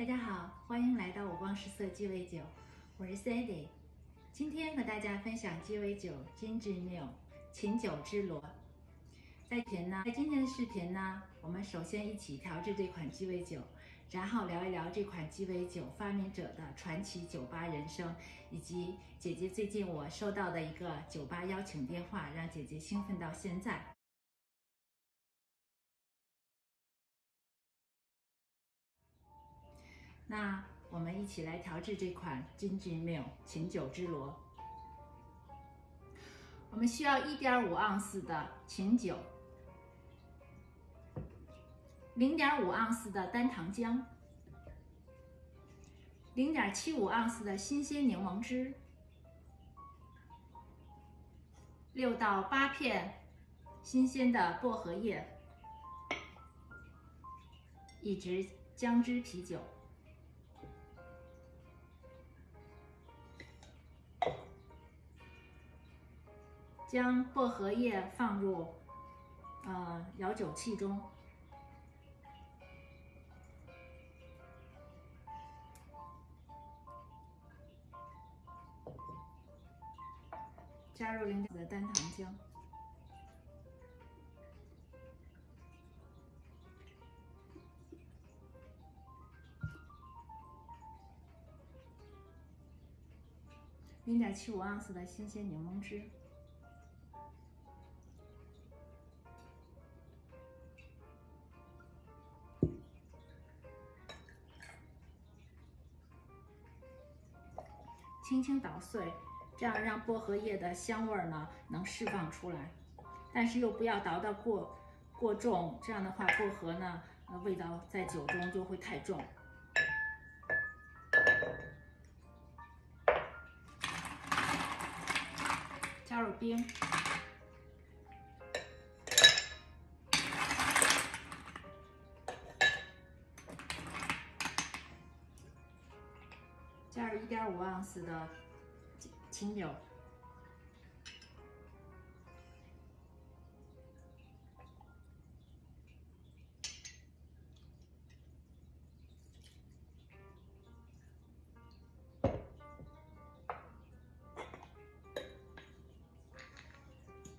大家好，欢迎来到我光食色鸡尾酒，我是 Sandy。今天和大家分享鸡尾酒 Gin-Gin Mule 琴酒之罗。在今天的视频呢，我们首先一起调制这款鸡尾酒，然后聊一聊这款鸡尾酒发明者的传奇酒吧人生，以及姐姐最近我收到的一个酒吧邀请电话，让姐姐兴奋到现在。 那我们一起来调制这款 Gin-Gin Mule 琴酒之罗。我们需要 1.5 盎司的琴酒， 0.5 盎司的单糖浆， 0.75 盎司的新鲜柠檬汁，6到8片新鲜的薄荷叶，一支姜汁啤酒。 将薄荷叶放入摇酒器中，加入0.5的单糖浆，0.75盎司的新鲜柠檬汁。 轻轻捣碎，这样让薄荷叶的香味呢能释放出来，但是又不要捣得过重，这样的话薄荷呢味道在酒中就会太重。加入冰，加入1.5盎司的琴酒，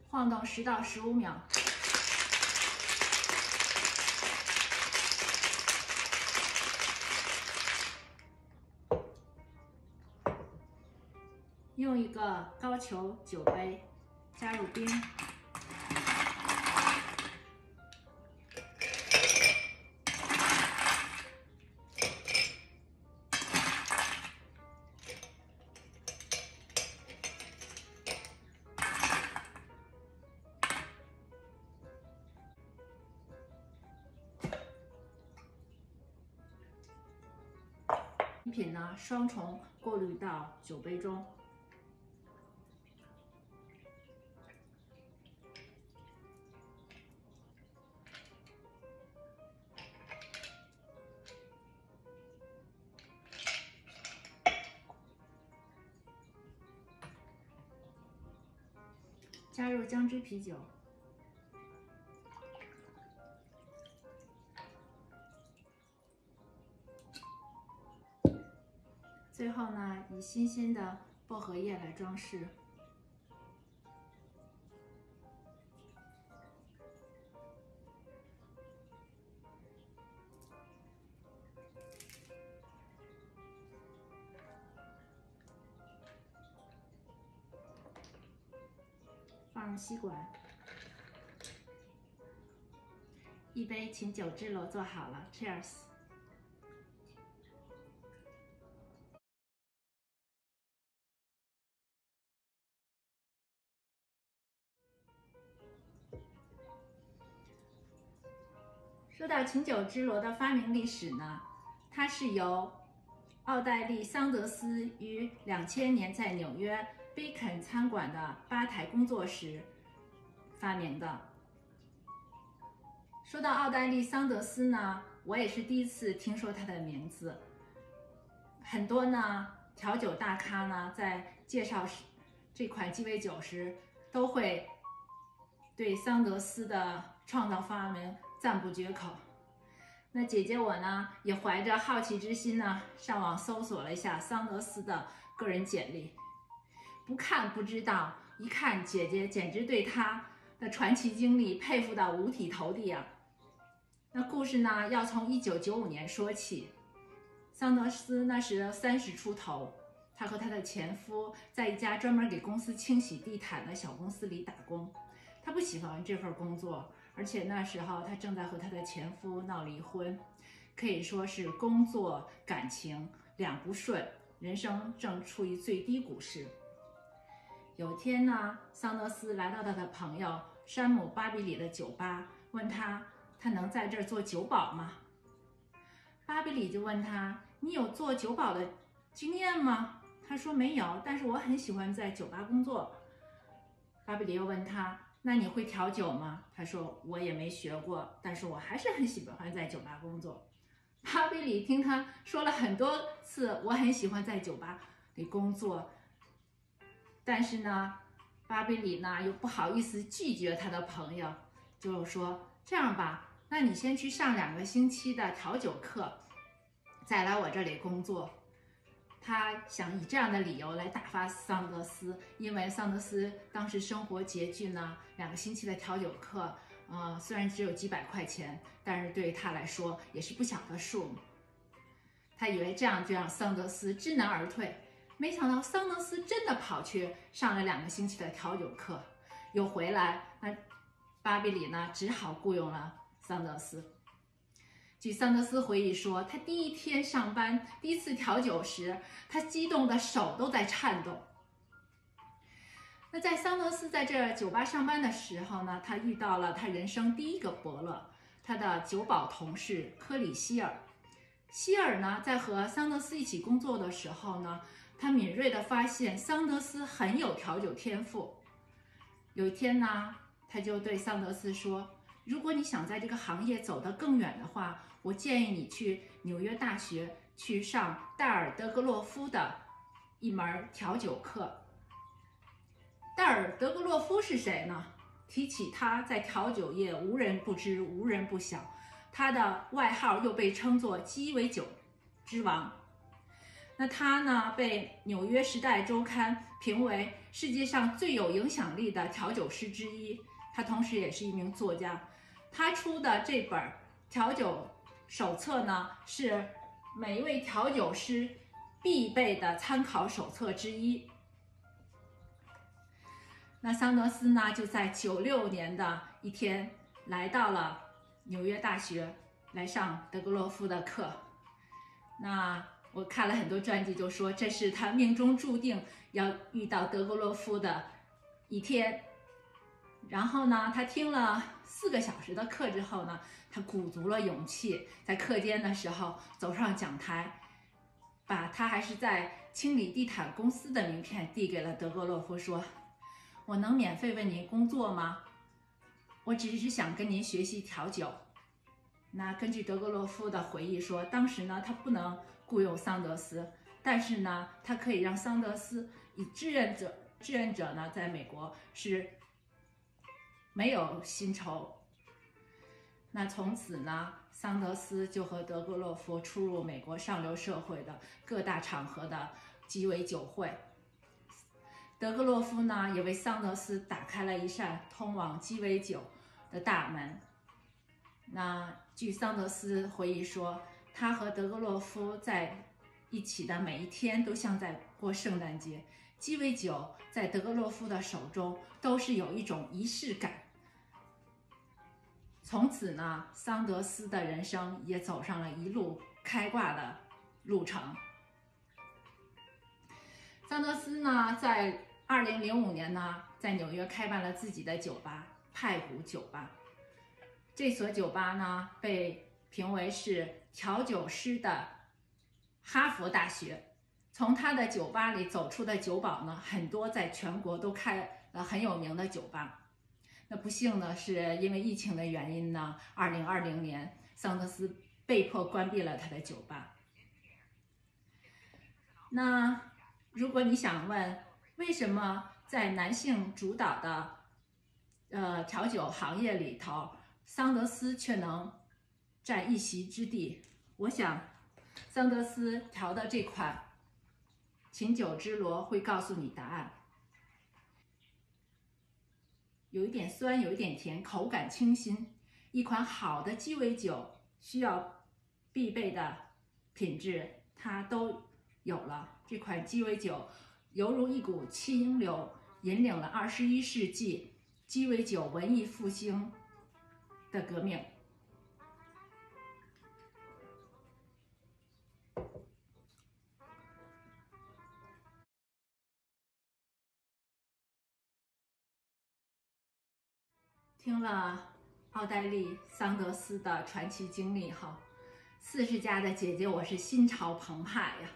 晃动10到15秒。 用一个高球酒杯加入冰，饮品呢双重过滤到酒杯中。 加入姜汁啤酒，最后呢，以新鲜的薄荷叶来装饰。放入吸管，一杯琴酒之罗做好了 ，Cheers！说到琴酒之罗的发明历史呢，它是由奥黛丽·桑德斯于2000年在纽约。 贝肯餐馆的吧台工作时发明的。说到奥黛丽·桑德斯呢，我也是第一次听说她的名字。很多呢调酒大咖呢在介绍这款鸡尾酒时，都会对桑德斯的创造发明赞不绝口。那姐姐我呢，也怀着好奇之心呢，上网搜索了一下桑德斯的个人简历。不看不知道，一看姐姐简直对他的传奇经历佩服到五体投地啊！那故事呢，要从1995年说起。桑德斯那时30出头，她和她的前夫在一家专门给公司清洗地毯的小公司里打工。她不喜欢这份工作，而且那时候她正在和她的前夫闹离婚，可以说是工作感情两不顺，人生正处于最低谷时。有天呢，桑德斯来到她的朋友山姆巴比里的酒吧，问他，他能在这儿做酒保吗？巴比里就问他，你有做酒保的经验吗？他说没有，但是我很喜欢在酒吧工作。巴比里又问他，那你会调酒吗？他说我也没学过，但是我还是很喜欢在酒吧工作。巴比里听他说了很多次我很喜欢在酒吧里工作，但是呢，巴比里呢又不好意思拒绝他的朋友，就说这样吧，那你先去上2个星期的调酒课，再来我这里工作。他想以这样的理由来打发桑德斯，因为桑德斯当时生活拮据呢，2个星期的调酒课，虽然只有几百块钱，但是对于他来说也是不小的数目。他以为这样就让桑德斯知难而退，没想到桑德斯真的跑去上了2个星期的调酒课，又回来。那巴比里呢，只好雇佣了桑德斯。据桑德斯回忆说，他第一天上班，第一次调酒时，他激动的手都在颤抖。那在桑德斯在这酒吧上班的时候呢，他遇到了他人生第一个伯乐，他的酒保同事科里希尔。希尔呢，在和桑德斯一起工作的时候呢，他敏锐地发现桑德斯很有调酒天赋。有一天呢，他就对桑德斯说，如果你想在这个行业走得更远的话，我建议你去纽约大学去上戴尔·德格洛夫的一门调酒课。戴尔·德格洛夫是谁呢？提起他，在调酒业无人不知，无人不晓，他的外号又被称作鸡尾酒之王。那他呢，被纽约时代周刊评为世界上最有影响力的调酒师之一。他同时也是一名作家，他出的这本调酒手册呢，是每一位调酒师必备的参考手册之一。那桑德斯呢，就在96年的一天来到了纽约大学来上德格洛夫的课。那我看了很多传记，就说这是他命中注定要遇到德格洛夫的一天。然后呢，他听了4个小时的课之后呢，他鼓足了勇气，在课间的时候走上讲台，把他还是在清理地毯公司的名片递给了德格洛夫，说，我能免费为您工作吗？我只是想跟您学习调酒。那根据德格洛夫的回忆说，当时呢，他不能雇佣桑德斯，但是呢，他可以让桑德斯以志愿者呢，在美国是没有薪酬。那从此呢，桑德斯就和德格洛夫出入美国上流社会的各大场合的鸡尾酒会。德格洛夫呢，也为桑德斯打开了一扇通往鸡尾酒的大门。那据桑德斯回忆说，他和德格洛夫在一起的每一天都像在过圣诞节。鸡尾酒在德格洛夫的手中都是有一种仪式感。从此呢，桑德斯的人生也走上了一路开挂的路程。桑德斯呢，在2005年呢，在纽约开办了自己的酒吧——派谷酒吧。这所酒吧呢，被评为是调酒师的哈佛大学。从他的酒吧里走出的酒保呢，很多在全国都开了很有名的酒吧。那不幸呢，是因为疫情的原因呢，2020年桑德斯被迫关闭了他的酒吧。那如果你想问，为什么在男性主导的调酒行业里头，桑德斯却能占一席之地。我想，桑德斯调的这款琴酒之罗会告诉你答案。有一点酸，有一点甜，口感清新。一款好的鸡尾酒需要必备的品质，它都有了。这款鸡尾酒犹如一股清流，引领了21世纪鸡尾酒文艺复兴的革命。 听了奥黛丽·桑德斯的传奇经历哈，40加的姐姐，我是心潮澎湃呀。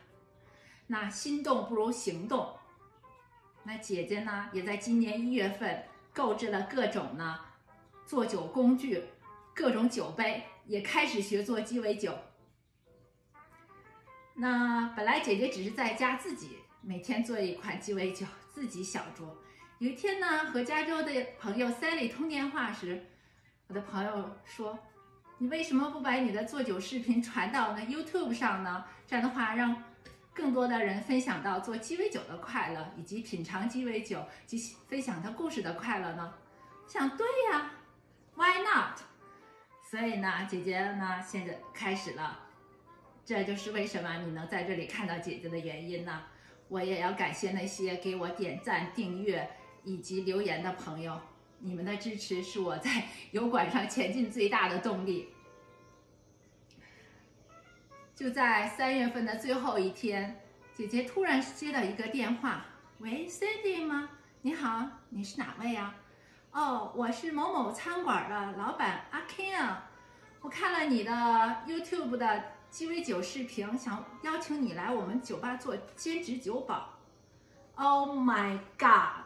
那心动不如行动。那姐姐呢，也在今年1月份购置了各种呢做酒工具，各种酒杯，也开始学做鸡尾酒。那本来姐姐只是在家自己每天做一款鸡尾酒，自己小酌。 有一天呢，和加州的朋友 Sally 通电话时，我的朋友说：“你为什么不把你的做酒视频传到呢 YouTube 上呢？这样的话，让更多的人分享到做鸡尾酒的快乐，以及品尝鸡尾酒及分享它故事的快乐呢？”想，对呀 ，Why not？ 所以呢，姐姐呢现在开始了，这就是为什么你能在这里看到姐姐的原因呢？我也要感谢那些给我点赞、订阅 以及留言的朋友，你们的支持是我在油管上前进最大的动力。就在3月份的最后一天，姐姐突然接到一个电话：“喂 ，Cindy 吗？你好，你是哪位啊？哦，我是某某餐馆的老板阿 Ken 啊。我看了你的 YouTube 的鸡尾酒视频，想邀请你来我们酒吧做兼职酒保。”Oh my god！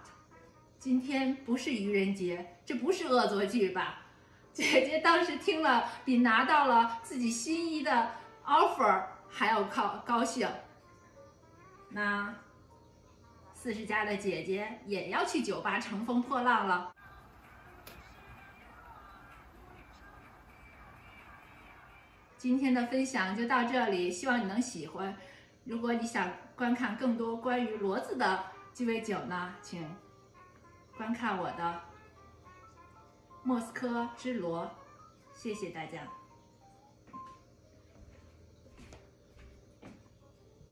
今天不是愚人节，这不是恶作剧吧？姐姐当时听了，比拿到了自己心仪的 offer 还要高兴。那40加的姐姐也要去酒吧乘风破浪了。今天的分享就到这里，希望你能喜欢。如果你想观看更多关于骡子的鸡尾酒呢，请 观看我的莫斯科之罗，谢谢大家。